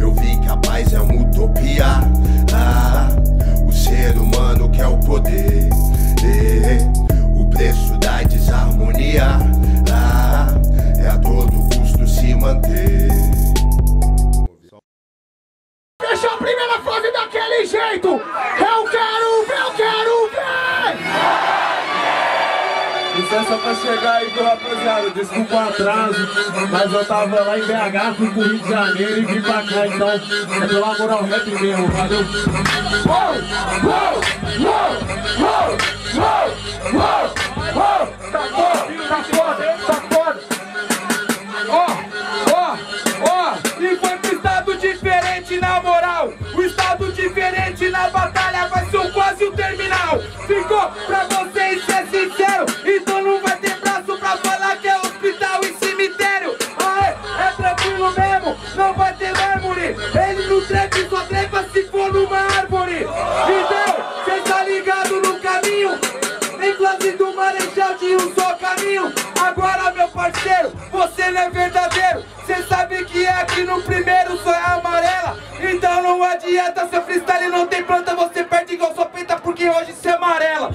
eu vi que a paz é uma utopia. Ah, o ser humano quer o poder, o preço da desarmonia. Ah, é a todo custo se manter. Fechou a primeira frase daquele jeito. Isso é só pra chegar aí, viu, rapaziada? Desculpa o atraso, mas eu tava lá em BH, fui pro Rio de Janeiro e vim pra cá, então é pelo amor ao rap mesmo, valeu? Tá foda, tá foda, tá foda. Ó, enquanto o estado diferente na moral, o estado diferente na batalha vai ser quase o terminal. Ficou pra vocês ser sincero, então não vai ter braço pra falar que é hospital e cemitério. Aê, é tranquilo mesmo, não vai ter mármore. Ele não trepa, só trepa se for numa árvore. Então, cê tá ligado no caminho, nem classe do Marechal de um só caminho. Agora, meu parceiro, você não é verdadeiro. Cê sabe que aqui no primeiro só é amarela. Então não adianta seu freestyle, não tem planta, você perde igual sua peita, porque hoje cê é amarela.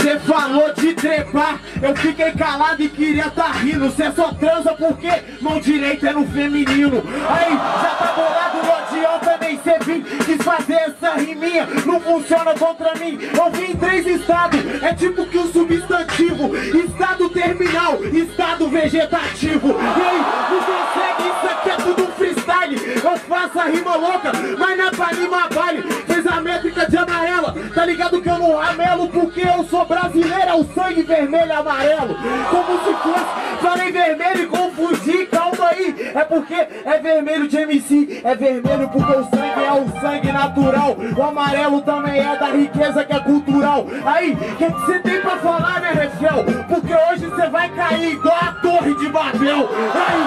Cê falou de trepar, eu fiquei calado e queria tá rindo. Cê só transa porque mão direita é no feminino. Aí, já tá bolado, não adianta nem cê vir desfazer essa riminha, não funciona contra mim. Eu vim em 3 estados, é tipo que o substantivo: estado terminal, estado vegetativo. E aí, não consegue, isso aqui é tudo freestyle. Eu faço a rima louca, mas na palima vale. Fez a métrica de amarela, tá ligado que eu não amelo, porque eu sou brasileira, o sangue vermelho e amarelo. Como se fosse, falei vermelho e confundi, calma aí. É porque é vermelho de MC, é vermelho porque o sangue é o sangue natural. O amarelo também é da riqueza que é cultural. Aí, o que você tem pra falar, né, Refel? Porque hoje você vai cair igual a Torre de Babel. Aí,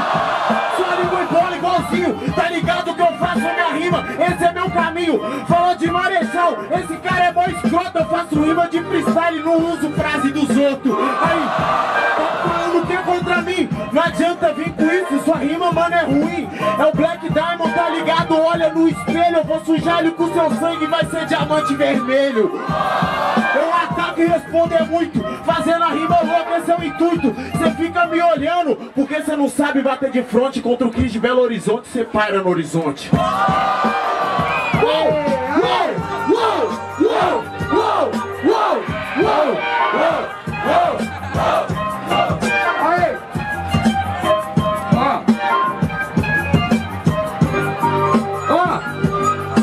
sua língua embora igualzinho, tá ligado que eu faço minha rima, esse é meu caminho. Falou de Marechal, esse cara é mó escroto, eu faço rima de freestyle, não uso frase dos outros. Aí, tá falando o que contra mim? Não adianta vir com isso, sua rima, mano, é ruim. É o Black Diamond, tá ligado? Olha no espelho, eu vou sujar ele com seu sangue, vai ser diamante vermelho. Eu ataco e respondo é muito, fazendo a rima louca, esse é o intuito. Você fica me olhando, porque você não sabe bater de frente contra o Chris de Belo Horizonte, você paira no horizonte.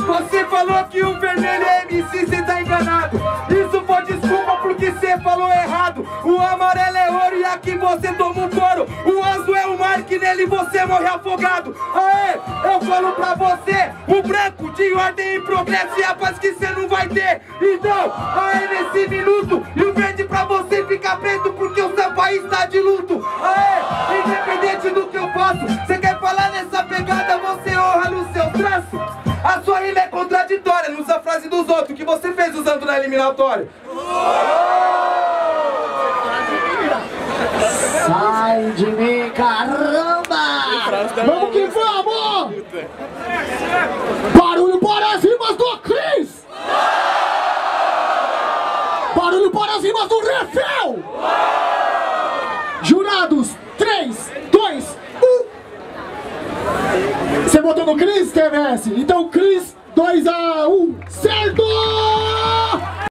Você falou que o vermelho é MC, você tá enganado. Isso foi desculpa porque você falou errado. O amarelo é ouro e aqui você toma um couro. O azul é o mar que nele você morre afogado. Aê, eu falo pra você, o branco de ordem e progresso e a paz que você não vai ter. Então, aê nesse minuto, e o verde pra você fica preto porque o seu país tá de luto. Aê, independente do que eu faço, você quer falar nessa pegada, você honra no seu traço. A sua rima é contraditória, não usa a frase dos outros que você fez usando na eliminatória. Sai de mim, caramba! Vamos que vamos! Barulho para as rimas do Chris! Barulho para as rimas do Refel! Jurados, 3, 2, 1! Você botou no Chris, TMS? Então Chris, 2-1, certo!